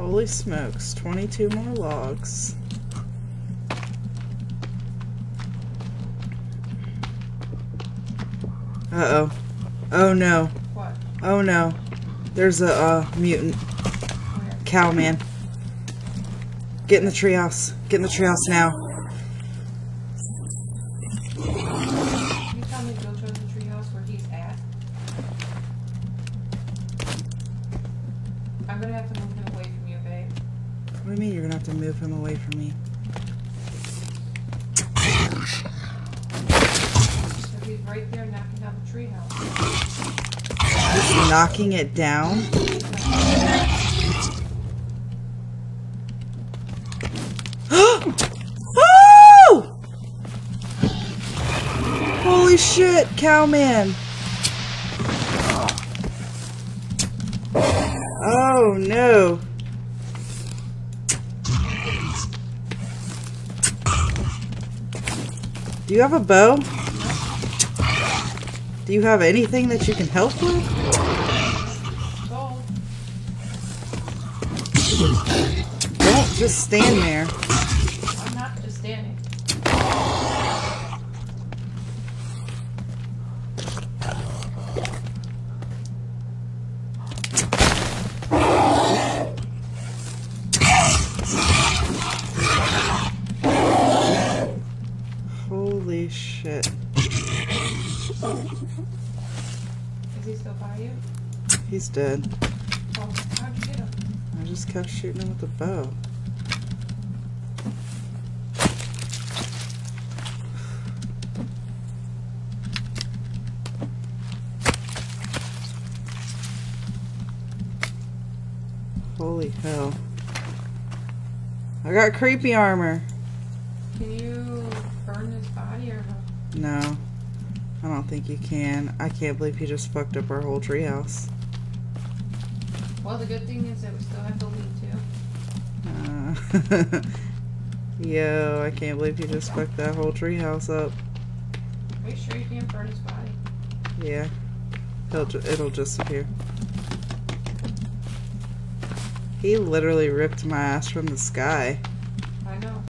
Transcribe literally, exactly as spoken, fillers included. Holy smokes, twenty-two more logs. Uh-oh. Oh no. What? Oh no. There's a uh, mutant. Cow man. Get in the treehouse. Get in the treehouse now. Can you tell me to go to the treehouse where he's at? I'm gonna have to move him away from you, babe. What do you mean you're gonna have to move him away from me? So he's right there knocking down the treehouse. Just knocking it down? Holy shit, cowman! Oh no! Do you have a bow? Do you have anything that you can help with? Don't just stand there. I'm not just standing. Shit. Is he still by you? He's dead. Oh, how'd you get him? I just kept shooting him with the bow. Holy hell. I got creepy armor. Can you burn his body or not? No, I don't think you can. I can't believe he just fucked up our whole treehouse. Well, the good thing is that we still have the lead, too. Uh, yo, I can't believe he just fucked that whole treehouse up. Are you sure you can't burn his body? Yeah, it'll, ju it'll disappear. He literally ripped my ass from the sky.